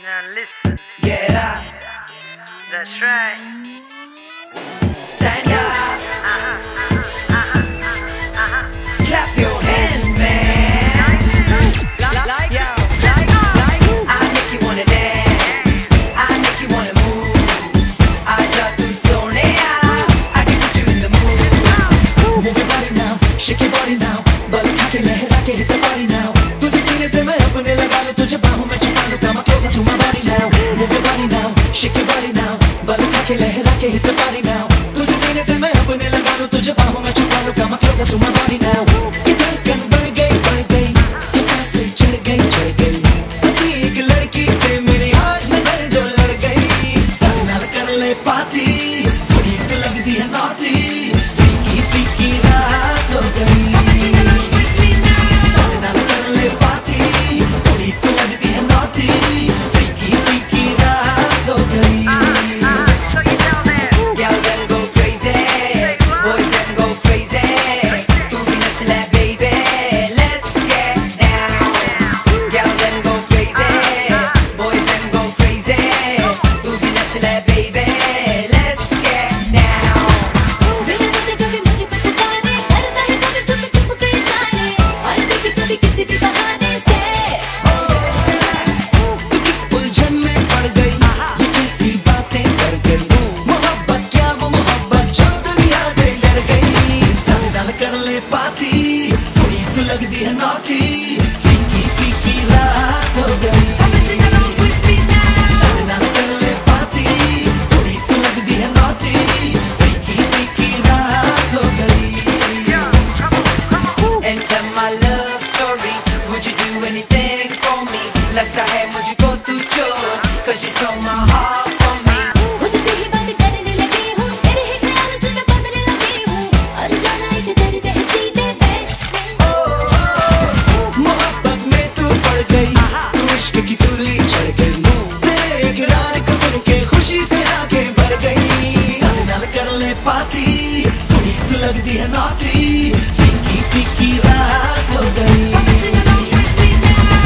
Now listen. Get up. That's right. Stand up. Clap your hands, man. I make you wanna dance. I make you wanna move. I got to Sonia. I can put you in the mood. Move your body now. Shake your body now. Balakake lehra ke hit the body now. Tujhe seene se main apne laga lo. Tujhe baahon mein chupa lo. Come closer to my body now. Move your body now. Shake your body now. Balakake lehra ke hit the body now. Tujhe seene se main apne laga lo. Tujhe baahon mein chupa lo. Come closer to my body now. Ye dhadkan badh gayi, ye saansein chadh gayi, aisi ek ladki se meri aaj nazar jo lad gayi. Sade naal karle party, kudi tu lagdi naughty, freaky freaky raat ho gayi. Sade naal karle party, kudi tu lagdi naughty, freaky freaky raat ho gayi. So you down there, girls them go crazy, boys them go crazy. Tu bhi nach le baby, let's get down. Girls them go crazy, boys them go crazy. Tu bhi nach le baby, let's get down. मेरे से कभी मुझको पता नहीं, करता है कभी चुप चुप के इशारे, और देखी कभी किसी भी बहाने से. तू किस उलझन में पड़ गई, ये कैसी बातें कर गई. मोहब्बत क्या वो मोहब्बत जो दुनिया से डर गई. सादे नाल करले पार्टी, कुड़ी तू लगदी है नॉटी, फीकी फीकी रात हो गई. सादे नाल करले पार्टी, कुड़ी तू लगदी है नॉटी, फीकी फीकी रात हो गई. Enter my love story, would you do anything for me? लगता है मुझको तू चोर, 'cause you stole my heart from me. खुद से ही बातें करने लगी हूँ, तेरे ही ख्यालों से मैं बंधने लगी हूँ, अनजाना एक दर्द है सीधे में. मोहब्बत में तू पड़ गई, तू इश्क की सूली चढ़ गई. तेरे इकरार को सुन के खुशी से आंखें भर गई. सादे नाल करले पार्टी, कुड़ी तू लगदी है नॉटी, फीकी फीकी रात हो गई.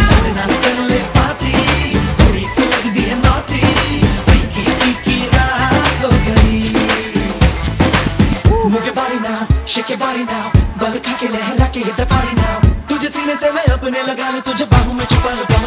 सादे नाल करले पार्टी, कुड़ी तू लगदी है नॉटी, फीकी फीकी रात हो गई. Move your body now, shake your body now, बल खा के लहरा के hit the party now. तुझे सीने से मैं अपने लगा लूं, तुझे बाहों में छुपा लूं.